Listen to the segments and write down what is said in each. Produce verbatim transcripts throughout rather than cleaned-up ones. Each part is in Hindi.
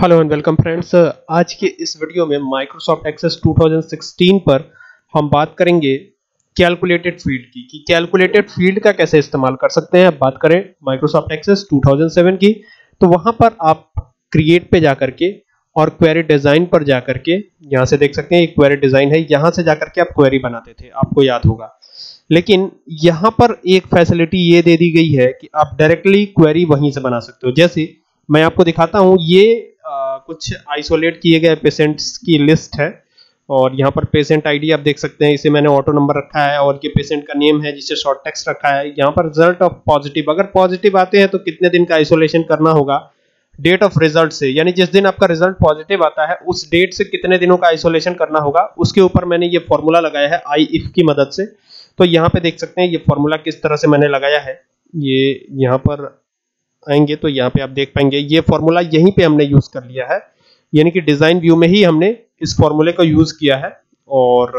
हेलो एंड वेलकम फ्रेंड्स, आज के इस वीडियो में माइक्रोसॉफ्ट एक्सेस दो हज़ार सोलह पर हम बात करेंगे कैलकुलेटेड फील्ड की कि कैलकुलेटेड फील्ड का कैसे इस्तेमाल कर सकते हैं। अब बात करें माइक्रोसॉफ्ट एक्सेस दो हज़ार सात की, तो वहां पर आप क्रिएट पे जा करके और क्वेरी डिजाइन पर जा करके, यहाँ से देख सकते हैं एक क्वेरी डिजाइन है, यहाँ से जा करके आप क्वेरी बनाते थे, आपको याद होगा। लेकिन यहाँ पर एक फैसिलिटी ये दे दी गई है कि आप डायरेक्टली क्वेरी वहीं से बना सकते हो। जैसे मैं आपको दिखाता हूँ, ये आ, कुछ आइसोलेट किए गए पेशेंट्स की लिस्ट है और यहाँ पर पेशेंट आईडी आप देख सकते हैं, इसे मैंने ऑटो नंबर रखा है और ये पेशेंट का नेम है जिसे शॉर्ट टेक्स्ट रखा है। यहाँ पर रिजल्ट ऑफ पॉजिटिव, अगर पॉजिटिव आते हैं तो कितने दिन का आइसोलेशन करना होगा, डेट ऑफ रिजल्ट से, यानी जिस दिन आपका रिजल्ट पॉजिटिव आता है उस डेट से कितने दिनों का आइसोलेशन करना होगा, उसके ऊपर मैंने ये फॉर्मूला लगाया है आई इफ की मदद से। तो यहाँ पे देख सकते हैं ये फॉर्मूला किस तरह से मैंने लगाया है, ये यहाँ पर आएंगे तो यहाँ पे आप देख पाएंगे ये फॉर्मूला यहीं पे हमने यूज कर लिया है, यानी कि डिजाइन व्यू में ही हमने इस फॉर्मूले का यूज किया है और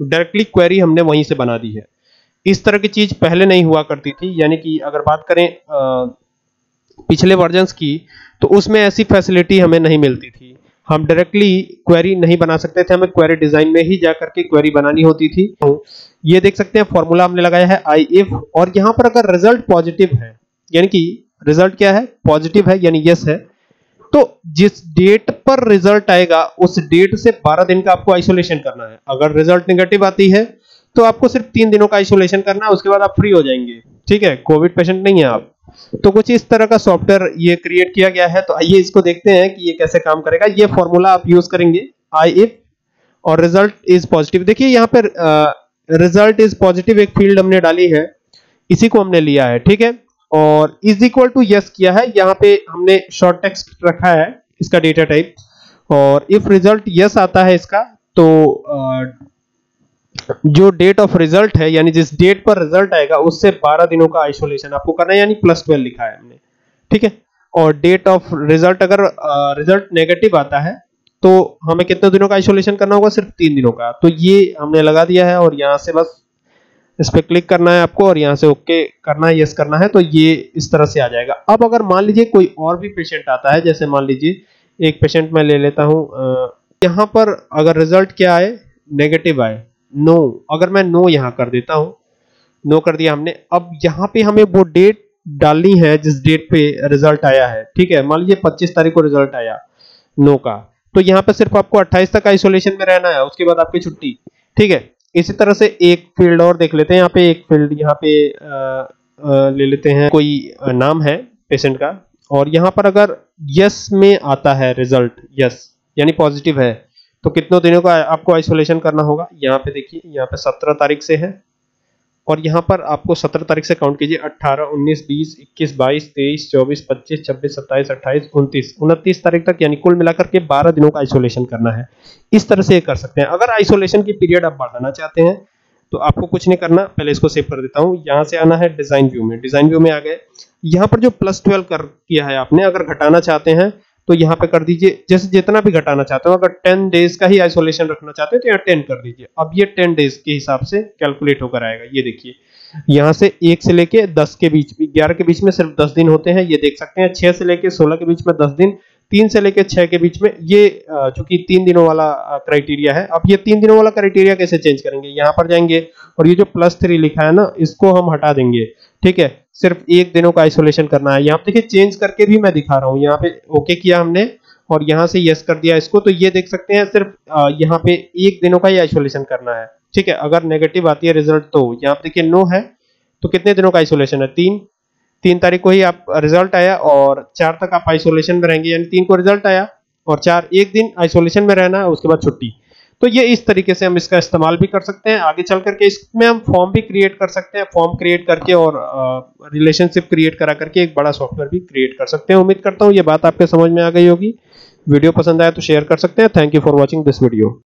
डायरेक्टली क्वेरी हमने वहीं से बना दी है। इस तरह की चीज पहले नहीं हुआ करती थी, यानी कि अगर बात करें आ, पिछले वर्जन्स की तो उसमें ऐसी फैसिलिटी हमें नहीं मिलती थी, हम डायरेक्टली क्वेरी नहीं बना सकते थे, हमें क्वेरी डिजाइन में ही जा करके क्वेरी बनानी होती थी। तो ये देख सकते हैं फॉर्मूला हमने लगाया है आई इफ, और यहाँ पर अगर रिजल्ट पॉजिटिव है, यानी कि रिजल्ट क्या है, पॉजिटिव है यानी यस है, तो जिस डेट पर रिजल्ट आएगा उस डेट से बारह दिन का आपको आइसोलेशन करना है। अगर रिजल्ट नेगेटिव आती है तो आपको सिर्फ तीन दिनों का आइसोलेशन करना है, उसके बाद आप फ्री हो जाएंगे, ठीक है, कोविड पेशेंट नहीं है आप। तो कुछ इस तरह का सॉफ्टवेयर ये क्रिएट किया गया है। तो आइए इसको देखते हैं कि ये कैसे काम करेगा। ये फॉर्मूला आप यूज करेंगे आई इफ और रिजल्ट इज पॉजिटिव। देखिए यहाँ पर रिजल्ट इज पॉजिटिव एक फील्ड हमने डाली है, इसी को हमने लिया है, ठीक है, और इज इक्वल टू यस किया है। यहाँ पे हमने शॉर्ट टेक्स्ट रखा है इसका डेटा टाइप, और इफ रिजल्ट यस आता है इसका तो जो डेट ऑफ रिजल्ट है, यानी जिस डेट पर रिजल्ट आएगा उससे बारह दिनों का आइसोलेशन आपको करना है, यानी प्लस ट्वेल्व लिखा है हमने, ठीक है। और डेट ऑफ रिजल्ट, अगर रिजल्ट नेगेटिव आता है तो हमें कितने दिनों का आइसोलेशन करना होगा, सिर्फ तीन दिनों का। तो ये हमने लगा दिया है और यहाँ से बस इस पर क्लिक करना है आपको और यहाँ से ओके करना है, यस करना है, तो ये इस तरह से आ जाएगा। अब अगर मान लीजिए कोई और भी पेशेंट आता है, जैसे मान लीजिए एक पेशेंट मैं ले लेता हूँ, यहाँ पर अगर रिजल्ट क्या आए, नेगेटिव आए, नो, अगर मैं नो यहाँ कर देता हूँ, नो कर दिया हमने। अब यहाँ पे हमें वो डेट डालनी है जिस डेट पे रिजल्ट आया है, ठीक है, मान लीजिए पच्चीस तारीख को रिजल्ट आया नो का, तो यहाँ पे सिर्फ आपको अट्ठाईस तक आइसोलेशन में रहना है, उसके बाद आपकी छुट्टी, ठीक है। इसी तरह से एक फील्ड और देख लेते हैं, यहाँ पे एक फील्ड यहाँ पे आ, आ, ले लेते हैं, कोई नाम है पेशेंट का, और यहाँ पर अगर यस में आता है रिजल्ट, यस यानी पॉजिटिव है, तो कितनों दिनों का आपको आइसोलेशन करना होगा, यहाँ पे देखिए यहाँ पे सत्रह तारीख से है, और यहाँ पर आपको सत्रह तारीख से काउंट कीजिए, अठारह, उन्नीस, बीस, इक्कीस, बाईस, तेईस, चौबीस, पच्चीस, छब्बीस, सत्ताईस, अट्ठाईस, उनतीस, उनतीस तारीख तक, यानी कुल मिलाकर के बारह दिनों का आइसोलेशन करना है। इस तरह से कर सकते हैं। अगर आइसोलेशन की पीरियड आप बढ़ाना चाहते हैं तो आपको कुछ नहीं करना, पहले इसको सेव कर देता हूँ, यहाँ से आना है डिजाइन व्यू में, डिजाइन व्यू में आ गए, यहाँ पर जो प्लस ट्वेल्व कर किया है आपने, अगर घटाना चाहते हैं तो यहाँ पे कर दीजिए, जैसे जितना भी घटाना चाहते हो, अगर टेन डेज का ही आइसोलेशन रखना चाहते हो तो यहाँ टेन कर दीजिए। अब ये टेन डेज के हिसाब से कैलकुलेट होकर आएगा, ये देखिए यहाँ से एक से लेके दस के बीच, ग्यारह के बीच में सिर्फ दस दिन होते हैं, ये देख सकते हैं, छह से लेके सोलह के बीच में दस दिन, तीन से लेके छह के बीच में, ये चूंकि तीन दिनों वाला क्राइटेरिया है। अब ये तीन दिनों वाला क्राइटेरिया कैसे चेंज करेंगे, यहाँ पर जाएंगे और ये जो प्लस थ्री लिखा है ना, इसको हम हटा देंगे, ठीक है, सिर्फ एक दिनों का आइसोलेशन करना है। यहाँ पे देखिए चेंज करके भी मैं दिखा रहा हूँ, यहाँ पे ओके किया हमने और यहाँ से यस कर दिया इसको, तो ये देख सकते हैं सिर्फ यहाँ पे एक दिनों का ही आइसोलेशन करना है, ठीक है। अगर नेगेटिव आती है रिजल्ट तो यहाँ पे देखिए नो है, तो कितने दिनों का आइसोलेशन है, तीन, तीन तारीख को ही आप रिजल्ट आया और चार तक आप आइसोलेशन में रहेंगे, यानी तीन को रिजल्ट आया और चार, एक दिन आइसोलेशन में रहना है, उसके बाद छुट्टी। तो ये इस तरीके से हम इसका इस्तेमाल भी कर सकते हैं। आगे चल करके इसमें हम फॉर्म भी क्रिएट कर सकते हैं, फॉर्म क्रिएट करके और रिलेशनशिप क्रिएट करा करके एक बड़ा सॉफ्टवेयर भी क्रिएट कर सकते हैं। उम्मीद करता हूँ ये बात आपके समझ में आ गई होगी। वीडियो पसंद आया तो शेयर कर सकते हैं। Thank you for watching this video.